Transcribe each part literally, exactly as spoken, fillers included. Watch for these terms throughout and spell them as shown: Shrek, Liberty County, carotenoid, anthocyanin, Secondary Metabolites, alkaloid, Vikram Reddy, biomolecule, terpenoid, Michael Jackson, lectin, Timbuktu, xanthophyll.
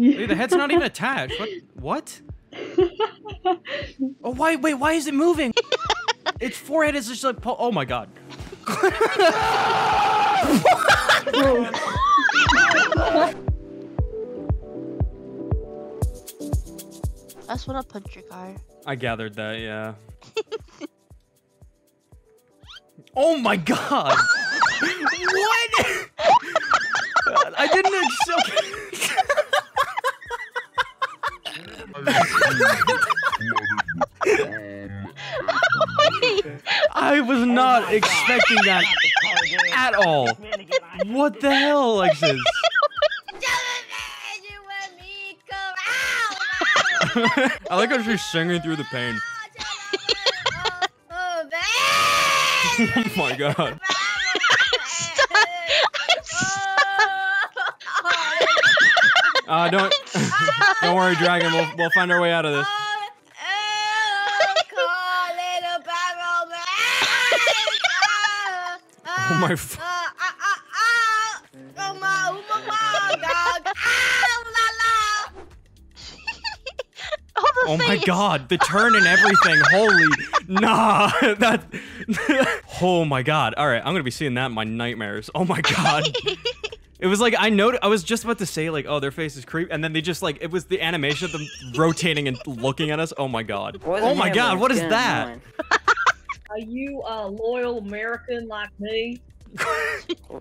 Wait, the head's not even attached. What? What? Oh, why? Wait, why is it moving? Its forehead is just like, oh my god. That's what a puncher car. I gathered that, yeah. Oh my god! What? I didn't expect. I was not expecting that at all. What the hell, Alexis? I like how she's singing through the pain. Oh my god. Stop. Stop. Uh, don't, don't worry, Dragon. We'll, we'll find our way out of this. Oh my f- Oh my god, the turn and everything. Holy nah, that oh my god. All right, I'm gonna be seeing that in my nightmares. Oh my god. It was like I know I was just about to say like, oh, their face is creep, and then they just like it was the animation of them rotating and looking at us. Oh my god. Oh my god, what is that? Are you a loyal American like me?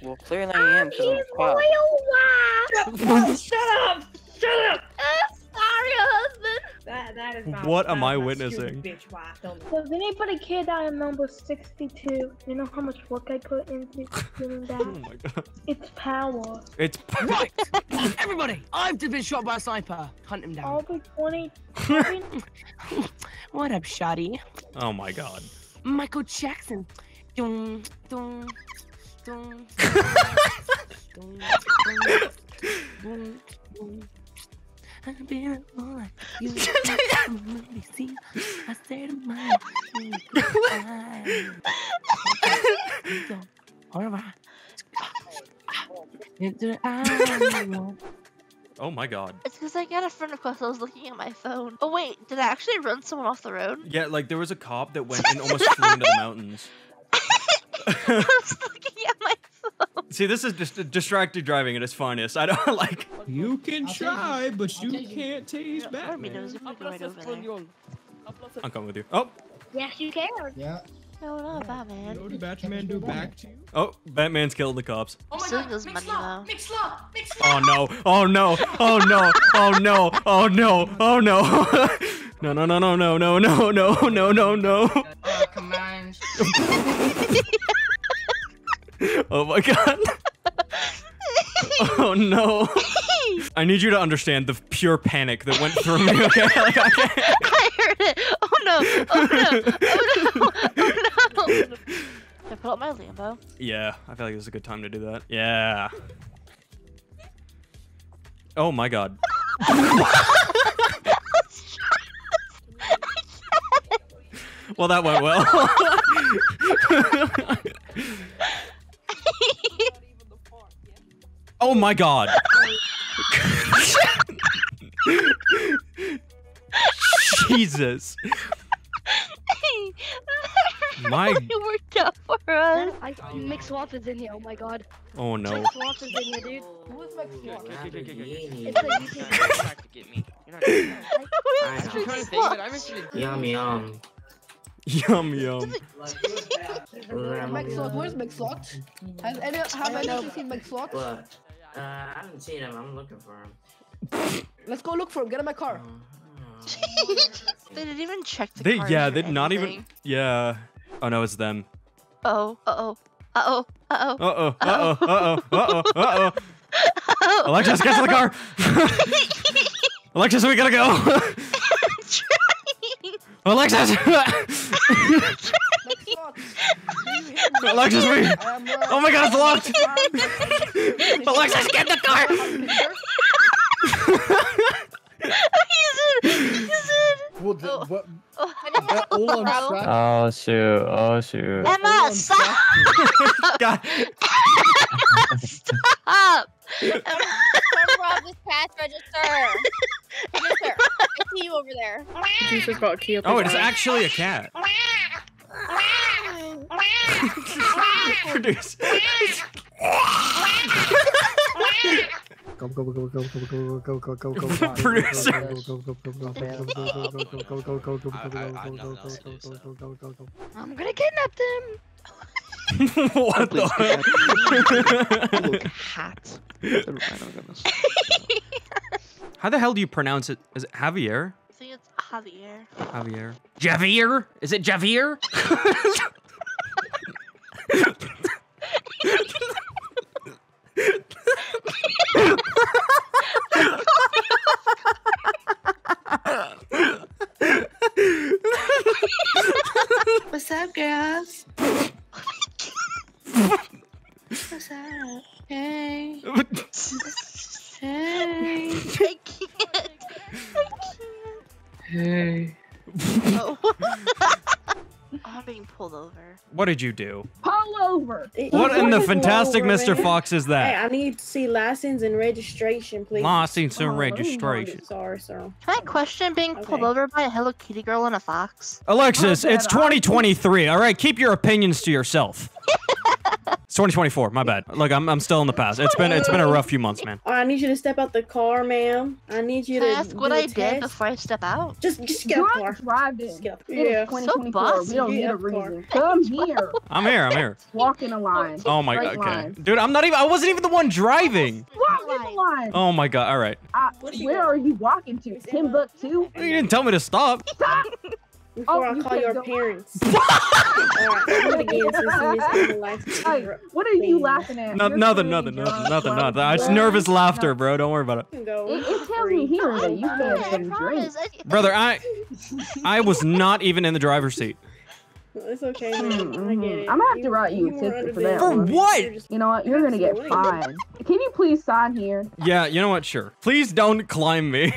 Well, clearly I am. Loyal. Wow. Shut up! Shut up! Sorry, husband. That, that is my, what that am I witnessing? Bitch wife. Does anybody care that I'm number sixty-two? You know how much work I put into doing that? Oh my god. It's power. It's power. Right. Everybody, I've just been shot by a sniper. Hunt him down. I'll be twenty-seven. What up, shotty? Oh my god. Michael Jackson. Dun, dun, dun, dun, dun, dun, dun, dun. I've been like you. See, I said mine. Oh my god. It's because I got a friend request. I was looking at my phone. Oh wait, did I actually run someone off the road? Yeah, like there was a cop that went and almost flew into the mountains. I was looking at my phone. See, this is just distracted driving at its finest. I don't like. You can try, but you can't tase Batman. I'm coming with you. Oh. Yes, you can. Yeah. No, not Batman. You know, Batman do back to you? Oh, Batman's killed the cops. Oh my god, mixed love, mixed love, mixed love. Oh no, oh no, oh no, oh no, oh no, oh no. No, no, no, no, no, no, no, no, no, no, no. Oh, come on. Oh my god. Oh no. I need you to understand the pure panic that went through me, okay? Like, I, can't. I heard it. Oh no. Oh no. Oh no. Oh no. Can I pull up my Lambo? Yeah, I feel like this is a good time to do that. Yeah. Oh my god. Well, that went well. Oh my god. Jesus. My really worked out for us. I, I, Mix Swap is in here. Oh my god. Oh no. Mix Swap is in here, dude. Who is Mix Swap? Yum yum. Yum yum. Mix Swap. Where's Mix Swap? Has any have anyone seen Mix Swap? Uh, I haven't seen him. I'm looking for him. Let's go look for him. Get in my car. They didn't even check the they, car. Yeah, they did not even. Yeah. Oh no, it's them. Uh oh. Uh oh. Uh oh. Uh oh. Uh oh. Uh oh. Uh oh. Uh oh. Uh oh. Alexis, get to the car. Alexis, we gotta go. I'm trying. Alexis. Alexis, we. Oh my god, it's locked. Alexis, get the car. Well, the, oh. What, oh. That all on track. Oh shoot! Oh shoot! Emma, stop! God. Emma, stop! Emma, stop! Emma, stop! sir. Yes, sir. I see you over there. Jesus got a key up. Oh, it's actually a cat. Produce. Go go go go go go go go go go. Producer. I'm gonna kidnap them. What the heck? Look, hat. How the hell do you pronounce it? Is it Javier? I think it's Javier. Javier. Javier? Is it Javier? What's up, girls? What's up? Hey. Hey. I can't. I can't. Hey. Oh. I'm being pulled over. What did you do? Pull over. It, what in the fantastic over, Mister Man. Fox is that? Hey, I need to see license and registration, please. License and oh, registration. Sorry, sir. Can I question being okay. pulled over by a Hello Kitty girl and a fox? Alexis, it's twenty twenty-three. All right, keep your opinions to yourself. It's twenty twenty-four. My bad. Look, I'm I'm still in the past. It's been it's been a rough few months, man. All right, I need you to step out the car, ma'am. I need you to ask what I did before I step out. Just just get out the car. Driving. Just get out the car. Yeah. So bossy. We don't need a reason. Come here. I'm here. I'm here. Walk in a line. Oh my god. Okay, dude. I'm not even. I wasn't even the one driving. Walk in the line. Oh my god. All right. Uh, where are you walking to? Timbuktu? You didn't tell me to stop. Stop. Before oh, I call you your parents. What are you laughing at? No, nothing, nothing, nothing, nothing, nothing. It's nervous laughter, bro. Don't worry about it. It, it tells me here that you guys can drink. Brother, I, I was not even in the driver's seat. It's okay, man. Mm-hmm. I get it. I'm gonna have to write you, you a ticket for that. For one. What? You know what? You're gonna get fined. Can you please sign here? Yeah, you know what? Sure. Please don't climb me.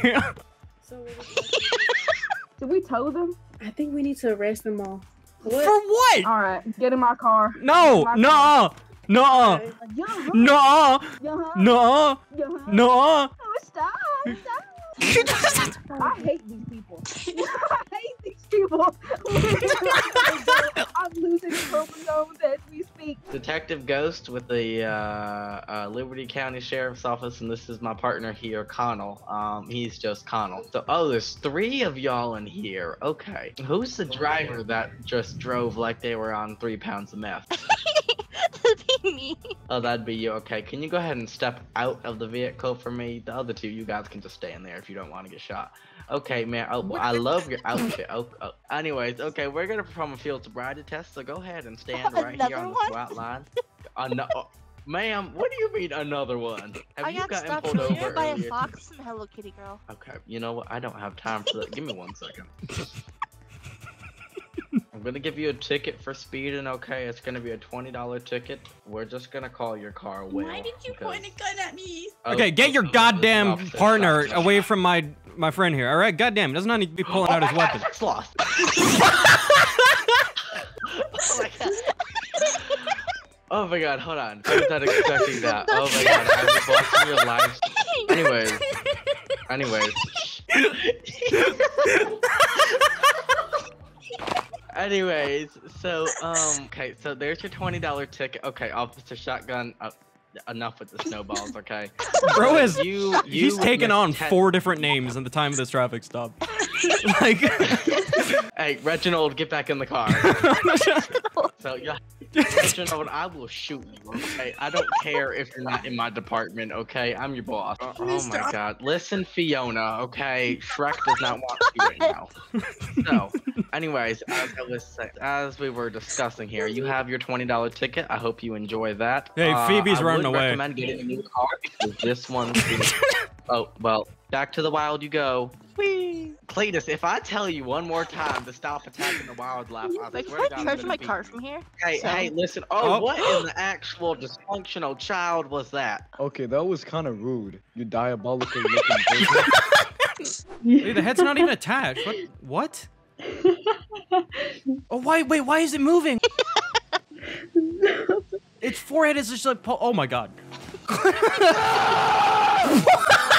Did we tow them? I think we need to arrest them all. What? For what? All right, get in my car. No, no, no, no, no, no, no. Stop! Stop! I hate these people. I hate these people. I'm losing chromosomes as we speak. Detective Ghost with the uh, uh, Liberty County Sheriff's Office, and this is my partner here, Connell. Um, he's just Connell. So, oh, there's three of y'all in here. Okay. Who's the driver that just drove like they were on three pounds of meth? That'd be me. Oh, that'd be you. Okay. Can you go ahead and step out of the vehicle for me? The other two, you guys can just stay in there if you don't want to get shot. Okay, man. Oh, I love your outfit. Oh, oh. Anyways, okay, we're gonna perform a field sobriety test, so go ahead and stand right here on the squat line. Uh, no, oh, ma'am, what do you mean another one? Have I you got gotten pulled over by a fox and Hello Kitty girl? Okay, you know what? I don't have time for that. Give me one second. I'm gonna give you a ticket for speeding, okay? It's gonna be a twenty dollar ticket. We're just gonna call your car away. Why did you because... point a gun at me? Okay, get your goddamn partner away from my my friend here. All right, goddamn, doesn't need to be pulling oh out his God, weapon. It's lost. Oh my god. Oh my god, hold on. I was not expecting that. Oh my god, I was watching your live. Anyways, anyways. Anyways, so, um, okay, so there's your twenty dollar ticket. Okay, officer shotgun, uh, enough with the snowballs, okay? Bro is, you, you he's taken on four different names in the time of this traffic stop. Like, hey, Reginald, get back in the car. So, yeah, Reginald, I will shoot you, okay? I don't care if you're not in my department, okay? I'm your boss. Oh, oh my god. Listen, Fiona, okay? Shrek does not want you right now. No. Anyways, as, I was, as we were discussing here, you have your twenty dollar ticket. I hope you enjoy that. Hey, uh, Phoebe's I running away. I would recommend getting a new car because this one. Oh, well, back to the wild you go. Whee. Cletus, if I tell you one more time to stop attacking the wildlife, I'll like, swear can I charge my car from here? Hey, so. Hey, listen. Oh, oh. What in the actual dysfunctional child was that? Okay, that was kind of rude. You diabolical looking person. Wait, the head's not even attached. What? What? Oh, why? Wait, why is it moving? Its forehead is just like, oh my god.